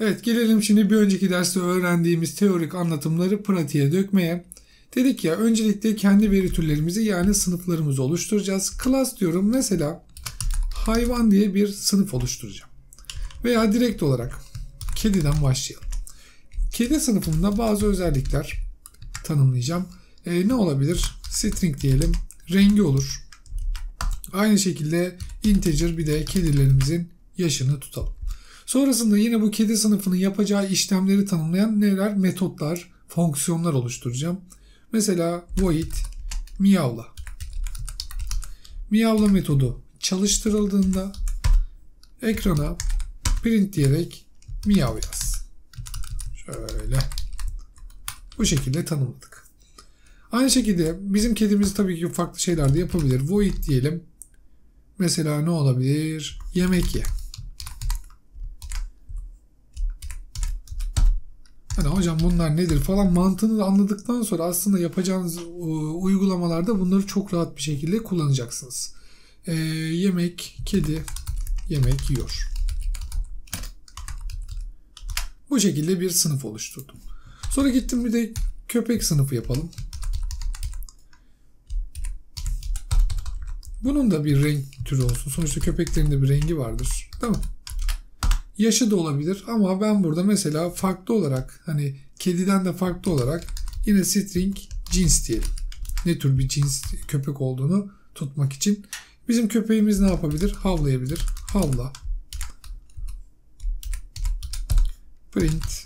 Evet, gelelim şimdi bir önceki derste öğrendiğimiz teorik anlatımları pratiğe dökmeye. Dedik ya, öncelikle kendi veri türlerimizi yani sınıflarımızı oluşturacağız. Class diyorum, mesela hayvan diye bir sınıf oluşturacağım. Veya direkt olarak kediden başlayalım. Kedi sınıfında bazı özellikler tanımlayacağım. Ne olabilir? String diyelim, rengi olur. Aynı şekilde integer, bir de kedilerimizin yaşını tutalım. Sonrasında yine bu kedi sınıfının yapacağı işlemleri tanımlayan neler? Metotlar, fonksiyonlar oluşturacağım. Mesela void miyavla. Miyavla metodu çalıştırıldığında ekrana print diyerek miyav yaz. Şöyle. Bu şekilde tanımladık. Aynı şekilde bizim kedimiz tabii ki farklı şeyler de yapabilir. Void diyelim. Mesela ne olabilir? Yemek ye. Hani hocam bunlar nedir falan mantığını anladıktan sonra aslında yapacağınız uygulamalarda bunları çok rahat bir şekilde kullanacaksınız. Yemek, kedi yemek yiyor. Bu şekilde bir sınıf oluşturdum. Sonra gittim bir de köpek sınıfı yapalım. Bunun da bir renk türü olsun. Sonuçta köpeklerin de bir rengi vardır. Değil mi? Yaşı da olabilir ama ben burada mesela farklı olarak, hani kediden de farklı olarak yine string cins diyelim. Ne tür bir cins köpek olduğunu tutmak için. Bizim köpeğimiz ne yapabilir? Havlayabilir. Havla. Print.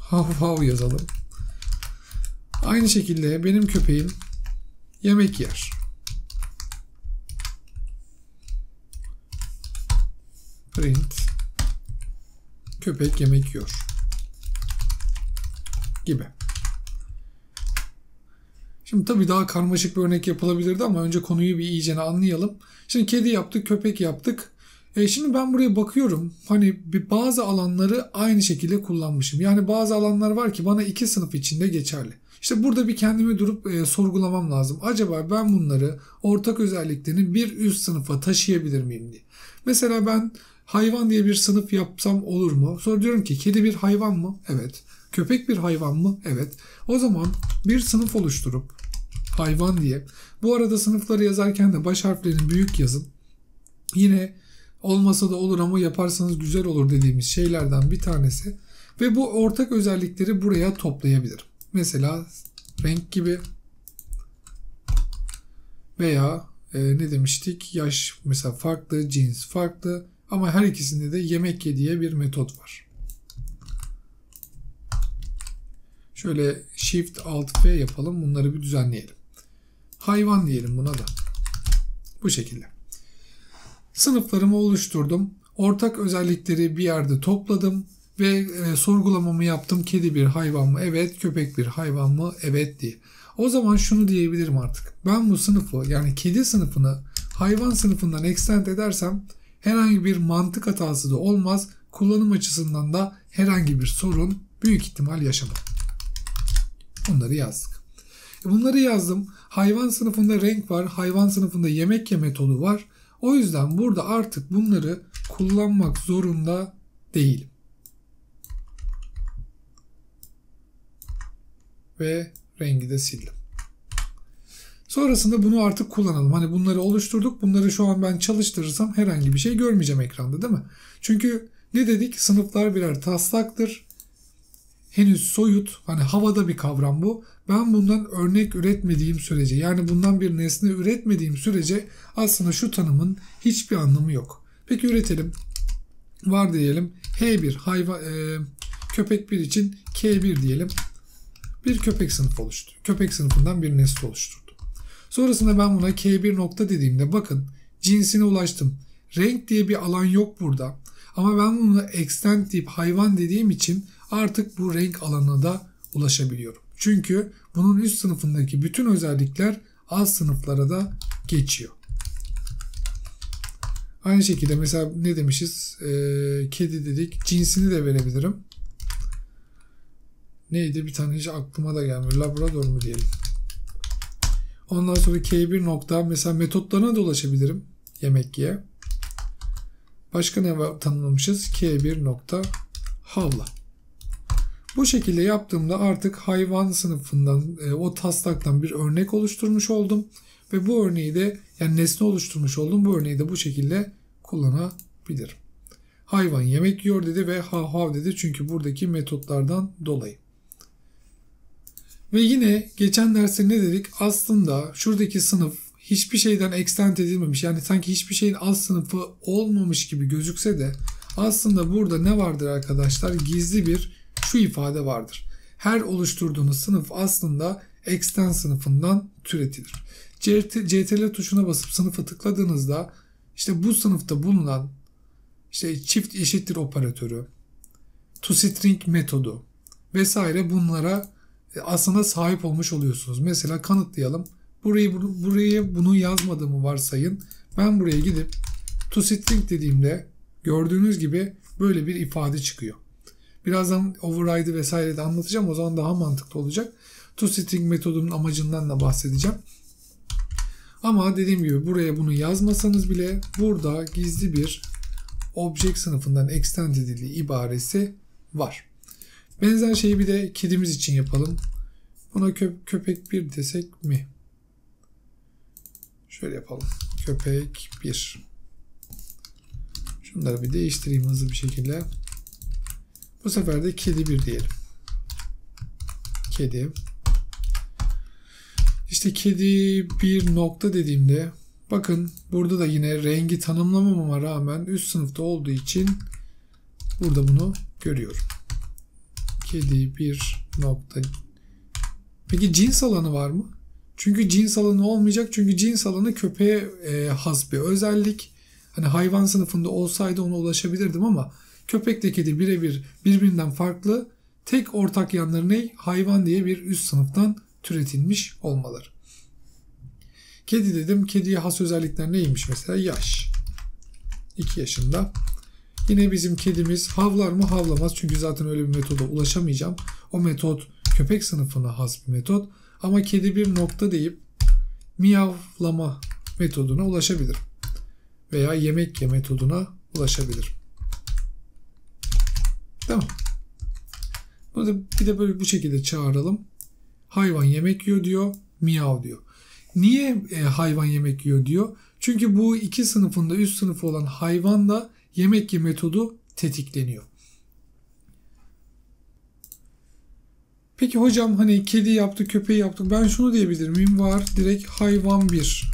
Hav hav yazalım. Aynı şekilde benim köpeğim yemek yer. Print. Köpek yemek yiyor. Gibi. Şimdi tabii daha karmaşık bir örnek yapılabilirdi ama önce konuyu bir iyice anlayalım. Şimdi kedi yaptık, köpek yaptık. Şimdi ben buraya bakıyorum. Hani bazı alanları aynı şekilde kullanmışım. Yani bazı alanlar var ki bana iki sınıf içinde geçerli. İşte burada bir kendimi durup sorgulamam lazım. Acaba ben bunları, ortak özelliklerini bir üst sınıfa taşıyabilir miyim diye. Mesela ben hayvan diye bir sınıf yapsam olur mu? Sonra diyorum ki kedi bir hayvan mı? Evet. Köpek bir hayvan mı? Evet. O zaman bir sınıf oluşturup hayvan diye. Bu arada sınıfları yazarken de baş harflerini büyük yazın. Yine olmasa da olur ama yaparsanız güzel olur dediğimiz şeylerden bir tanesi. Ve bu ortak özellikleri buraya toplayabilirim. Mesela renk gibi veya ne demiştik? Yaş mesela farklı, cins farklı ama her ikisinde de yemek ye diye bir metot var. Şöyle Shift Alt F yapalım. Bunları bir düzenleyelim. Hayvan diyelim buna da. Bu şekilde. Sınıflarımı oluşturdum. Ortak özellikleri bir yerde topladım. Ve sorgulamamı yaptım. Kedi bir hayvan mı? Evet. Köpek bir hayvan mı? Evet diye. O zaman şunu diyebilirim artık. Ben bu sınıfı, yani kedi sınıfını hayvan sınıfından extend edersem herhangi bir mantık hatası da olmaz. Kullanım açısından da herhangi bir sorun büyük ihtimal yaşamam. Bunları yazdık. Bunları yazdım. Hayvan sınıfında renk var. Hayvan sınıfında yemek ye metodu var. O yüzden burada artık bunları kullanmak zorunda değilim. Ve rengi de sildim. Sonrasında bunu artık kullanalım. Hani bunları oluşturduk. Bunları şu an ben çalıştırırsam herhangi bir şey görmeyeceğim ekranda, değil mi? Çünkü ne dedik? Sınıflar birer taslaktır. Henüz soyut, hani havada bir kavram bu. Ben bundan örnek üretmediğim sürece, yani bundan bir nesne üretmediğim sürece aslında şu tanımın hiçbir anlamı yok. Peki üretelim. Var diyelim. H1 hayvan, köpek 1 için K1 diyelim. Bir köpek sınıfı oluştu. Köpek sınıfından bir nesne oluşturdu. Sonrasında ben buna K1 nokta dediğimde bakın cinsine ulaştım. Renk diye bir alan yok burada. Ama ben bunu extend deyip hayvan dediğim için artık bu renk alanına da ulaşabiliyorum. Çünkü bunun üst sınıfındaki bütün özellikler alt sınıflara da geçiyor. Aynı şekilde mesela ne demişiz? Kedi dedik. Cinsini de verebilirim. Neydi? Bir tane hiç aklıma da gelmiyor. Labrador mu diyelim. Ondan sonra K1 nokta. Mesela metotlarına da ulaşabilirim. Yemek ye. Başka ne tanımlamışız? K1 nokta havla. Bu şekilde yaptığımda artık hayvan sınıfından, o taslaktan bir örnek oluşturmuş oldum. Ve bu örneği de, yani nesne oluşturmuş oldum. Bu örneği de bu şekilde kullanabilirim. Hayvan yemek yiyor dedi ve hav hav dedi. Çünkü buradaki metotlardan dolayı. Ve yine geçen derste ne dedik? Aslında şuradaki sınıf hiçbir şeyden ekstent edilmemiş. Yani sanki hiçbir şeyin alt sınıfı olmamış gibi gözükse de aslında burada ne vardır arkadaşlar? Gizli bir şu ifade vardır. Her oluşturduğunuz sınıf aslında extend sınıfından türetilir. CTRL tuşuna basıp sınıfı tıkladığınızda işte bu sınıfta bulunan işte çift eşittir operatörü, toString metodu vesaire bunlara aslında sahip olmuş oluyorsunuz. Mesela kanıtlayalım. Buraya bunu yazmadığımı varsayın. Ben buraya gidip toString dediğimde gördüğünüz gibi böyle bir ifade çıkıyor. Birazdan override'ı vesaire de anlatacağım. O zaman daha mantıklı olacak. ToString metodunun amacından da bahsedeceğim. Ama dediğim gibi buraya bunu yazmasanız bile burada gizli bir object sınıfından extend edildiği ibaresi var. Benzer şeyi bir de kedimiz için yapalım. Buna köpek 1 desek mi? Şöyle yapalım. Köpek 1. Şunları bir değiştireyim hızlı bir şekilde. Bu sefer de kedi 1 diyelim. Kedi. İşte kedi 1 nokta dediğimde bakın burada da yine rengi tanımlamama rağmen üst sınıfta olduğu için burada bunu görüyorum. Kedi 1 nokta. Peki cins alanı var mı? Çünkü cins alanı olmayacak. Çünkü cins alanı köpeğe has bir özellik. Hani hayvan sınıfında olsaydı ona ulaşabilirdim ama köpek de kedi birebir birbirinden farklı. Tek ortak yanları ne? Hayvan diye bir üst sınıftan türetilmiş olmaları. Kedi dedim. Kediye has özellikler neymiş? Mesela yaş. 2 yaşında. Yine bizim kedimiz havlar mı? Havlamaz. Çünkü zaten öyle bir metoda ulaşamayacağım. O metot köpek sınıfına has bir metot. Ama kedi bir nokta deyip miyavlama metoduna ulaşabilir. Veya yemek ye metoduna ulaşabilir. Tamam. Bunu bir de böyle bu şekilde çağıralım. Hayvan yemek yiyor diyor. Miyav diyor. Niye hayvan yemek yiyor diyor? Çünkü bu iki sınıfında üst sınıfı olan hayvan da yemek ye metodu tetikleniyor. Peki hocam hani kedi yaptı köpeği yaptı. Ben şunu diyebilir miyim? Var direkt hayvan 1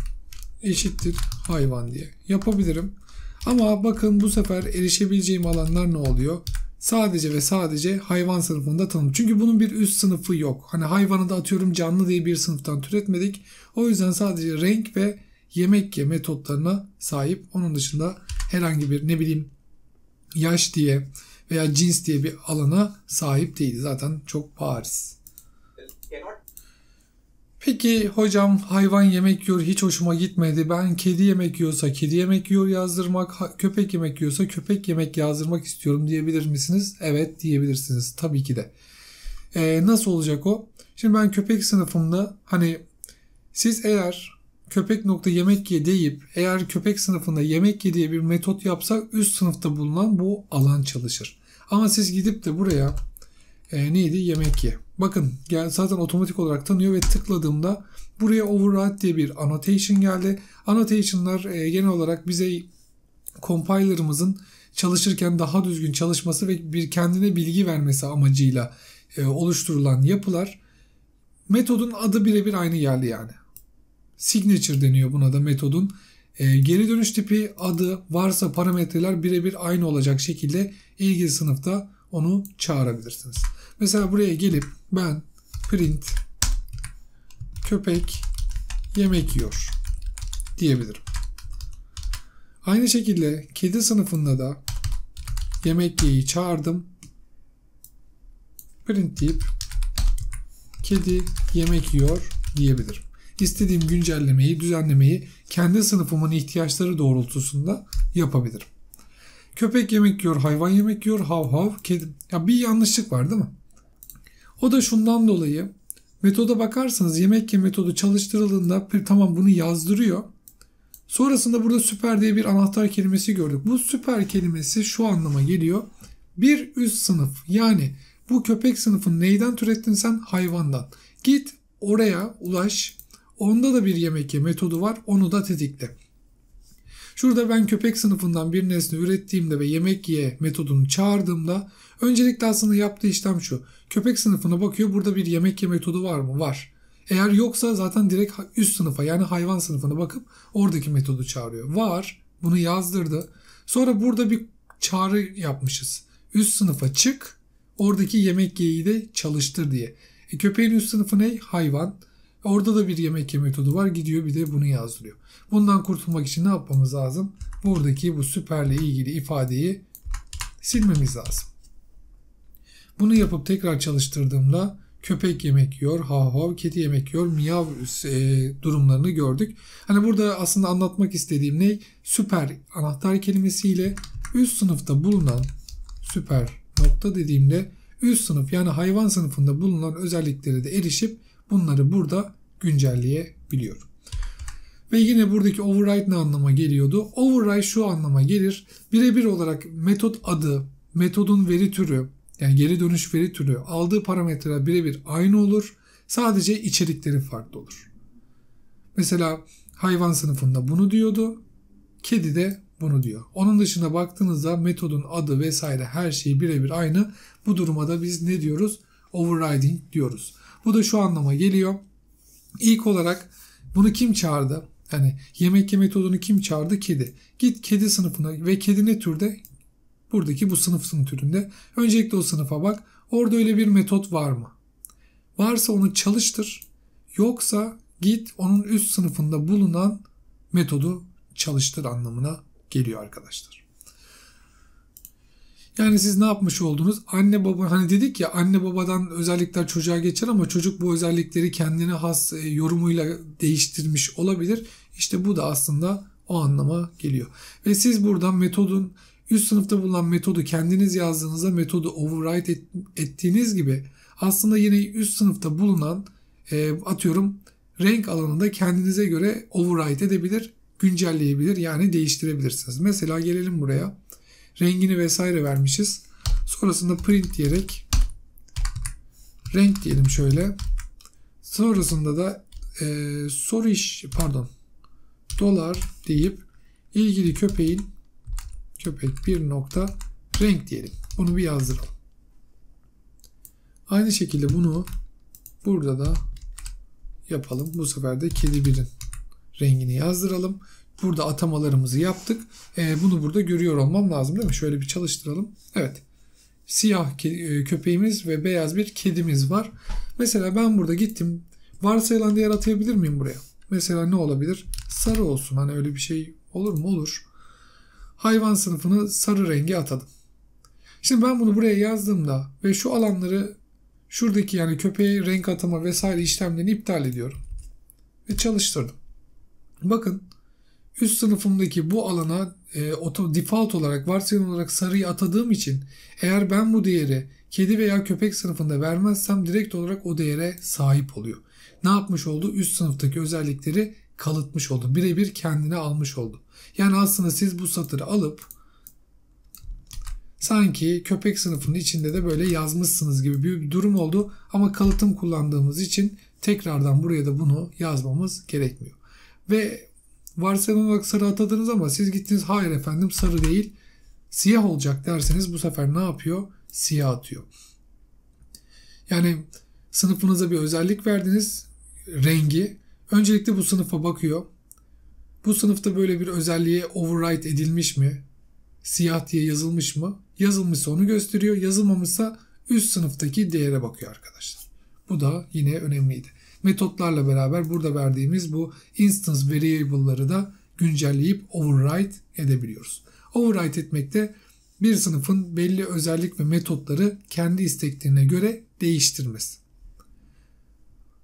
eşittir hayvan diye. Yapabilirim. Ama bakın bu sefer erişebileceğim alanlar ne oluyor? Sadece ve sadece hayvan sınıfında tanım. Çünkü bunun bir üst sınıfı yok. Hani hayvanı da atıyorum canlı diye bir sınıftan türetmedik. O yüzden sadece renk ve yemek ye metotlarına sahip. Onun dışında herhangi bir ne bileyim yaş diye veya cins diye bir alana sahip değil. Zaten çok bariz. Peki hocam hayvan yemek yiyor hiç hoşuma gitmedi. Ben kedi yemek yiyorsa kedi yemek yiyor yazdırmak, köpek yemek yiyorsa köpek yemek yazdırmak istiyorum diyebilir misiniz? Evet diyebilirsiniz tabii ki de. Nasıl olacak o? Şimdi ben köpek sınıfımda hani siz eğer köpek nokta yemek ye deyip eğer köpek sınıfında yemek ye diye bir metot yapsak üst sınıfta bulunan bu alan çalışır. Ama siz gidip de buraya neydi yemek ye. Bakın zaten otomatik olarak tanıyor ve tıkladığımda buraya override diye bir annotation geldi. Annotation'lar genel olarak bize compiler'ımızın çalışırken daha düzgün çalışması ve bir kendine bilgi vermesi amacıyla oluşturulan yapılar. Metodun adı birebir aynı geldi yani. Signature deniyor buna da metodun. Geri dönüş tipi, adı, varsa parametreler birebir aynı olacak şekilde ilgili sınıfta onu çağırabilirsiniz. Mesela buraya gelip ben print köpek yemek yiyor diyebilirim. Aynı şekilde kedi sınıfında da yemek yeyi çağırdım. Print deyip kedi yemek yiyor diyebilirim. İstediğim güncellemeyi, düzenlemeyi kendi sınıfımın ihtiyaçları doğrultusunda yapabilirim. Köpek yemek yiyor, hayvan yemek yiyor, hav hav, kedi. Ya bir yanlışlık var değil mi? O da şundan dolayı metoda bakarsanız yemek ye metodu çalıştırıldığında tamam bunu yazdırıyor. Sonrasında burada süper diye bir anahtar kelimesi gördük. Bu süper kelimesi şu anlama geliyor. Bir üst sınıf, yani bu köpek sınıfını neyden türettin sen? Hayvandan. Git oraya ulaş. Onda da bir yemek ye metodu var. Onu da tetikle. Şurada ben köpek sınıfından bir nesne ürettiğimde ve yemek ye metodunu çağırdığımda öncelikle aslında yaptığı işlem şu. Köpek sınıfına bakıyor. Burada bir yemek ye metodu var mı? Var. Eğer yoksa zaten direkt üst sınıfa, yani hayvan sınıfına bakıp oradaki metodu çağırıyor. Var. Bunu yazdırdı. Sonra burada bir çağrı yapmışız. Üst sınıfa çık. Oradaki yemek ye'yi de çalıştır diye. Köpeğin üst sınıfı ne? Hayvan. Orada da bir yemek ye metodu var. Gidiyor bir de bunu yazdırıyor. Bundan kurtulmak için ne yapmamız lazım? Buradaki bu süperle ilgili ifadeyi silmemiz lazım. Bunu yapıp tekrar çalıştırdığımda köpek yemek yiyor, hav hav, kedi yemek yiyor, miyav durumlarını gördük. Hani burada aslında anlatmak istediğim ne? Süper anahtar kelimesiyle üst sınıfta bulunan süper nokta dediğimde üst sınıf, yani hayvan sınıfında bulunan özelliklere de erişip bunları burada güncelleyebiliyorum. Ve yine buradaki override ne anlama geliyordu? Override şu anlama gelir. Birebir olarak metot adı, metodun veri türü, yani geri dönüş veri türü aldığı parametreler birebir aynı olur. Sadece içerikleri farklı olur. Mesela hayvan sınıfında bunu diyordu. Kedi de bunu diyor. Onun dışına baktığınızda metodun adı vesaire her şeyi birebir aynı. Bu duruma da biz ne diyoruz? Overriding diyoruz. Bu da şu anlama geliyor. İlk olarak bunu kim çağırdı? Yani yemek ye metodunu kim çağırdı? Kedi. Git kedi sınıfına ve kedi ne türde? Buradaki bu sınıfın türünde. Öncelikle o sınıfa bak. Orada öyle bir metot var mı? Varsa onu çalıştır. Yoksa git onun üst sınıfında bulunan metodu çalıştır anlamına geliyor arkadaşlar. Yani siz ne yapmış oldunuz? Anne baba, hani dedik ya, anne babadan özellikler çocuğa geçer ama çocuk bu özellikleri kendine has yorumuyla değiştirmiş olabilir. İşte bu da aslında o anlama geliyor. Ve siz buradan metodun, üst sınıfta bulunan metodu kendiniz yazdığınızda metodu override ettiğiniz gibi aslında yine üst sınıfta bulunan atıyorum renk alanında kendinize göre override edebilir, güncelleyebilir, yani değiştirebilirsiniz. Mesela gelelim buraya. Rengini vesaire vermişiz. Sonrasında print diyerek renk diyelim şöyle. Sonrasında da $$ deyip ilgili köpek bir nokta renk diyelim. Bunu bir yazdıralım. Aynı şekilde bunu burada da yapalım. Bu sefer de kedi birin rengini yazdıralım. Burada atamalarımızı yaptık. Bunu burada görüyor olmam lazım değil mi? Şöyle bir çalıştıralım. Evet. Siyah köpeğimiz ve beyaz bir kedimiz var. Mesela ben burada gittim. Varsayılan değer atayabilir miyim buraya? Mesela ne olabilir? Sarı olsun. Hani öyle bir şey olur mu? Olur. Hayvan sınıfını sarı rengi atadım. Şimdi ben bunu buraya yazdığımda ve şu alanları şuradaki, yani köpeğe renk atama vesaire işlemlerini iptal ediyorum. Ve çalıştırdım. Bakın. Üst sınıfımdaki bu alana default olarak, varsayılan olarak sarıyı atadığım için eğer ben bu değeri kedi veya köpek sınıfında vermezsem direkt olarak o değere sahip oluyor. Ne yapmış oldu? Üst sınıftaki özellikleri kalıtmış oldu. Birebir kendine almış oldu. Yani aslında siz bu satırı alıp sanki köpek sınıfının içinde de böyle yazmışsınız gibi bir durum oldu. Ama kalıtım kullandığımız için tekrardan buraya da bunu yazmamız gerekmiyor. Ve varsayılan olarak sarı atadınız ama siz gittiniz, hayır efendim sarı değil siyah olacak derseniz bu sefer ne yapıyor? Siyah atıyor. Yani sınıfınıza bir özellik verdiniz, rengi. Öncelikle bu sınıfa bakıyor. Bu sınıfta böyle bir özelliğe override edilmiş mi? Siyah diye yazılmış mı? Yazılmışsa onu gösteriyor. Yazılmamışsa üst sınıftaki değere bakıyor arkadaşlar. Bu da yine önemliydi. Metotlarla beraber burada verdiğimiz bu instance variable'ları da güncelleyip override edebiliyoruz. Override etmek de bir sınıfın belli özellik ve metotları kendi isteklerine göre değiştirmesi.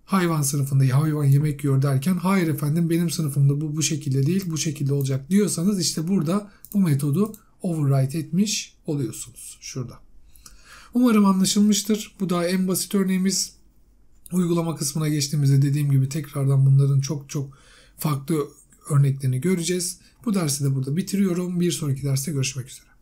Hayvan sınıfında hayvan yemek yiyor derken, hayır efendim benim sınıfımda bu şekilde değil bu şekilde olacak diyorsanız işte burada bu metodu override etmiş oluyorsunuz şurada. Umarım anlaşılmıştır. Bu daha en basit örneğimiz. Uygulama kısmına geçtiğimizde dediğim gibi tekrardan bunların çok farklı örneklerini göreceğiz. Bu dersi de burada bitiriyorum. Bir sonraki derste görüşmek üzere.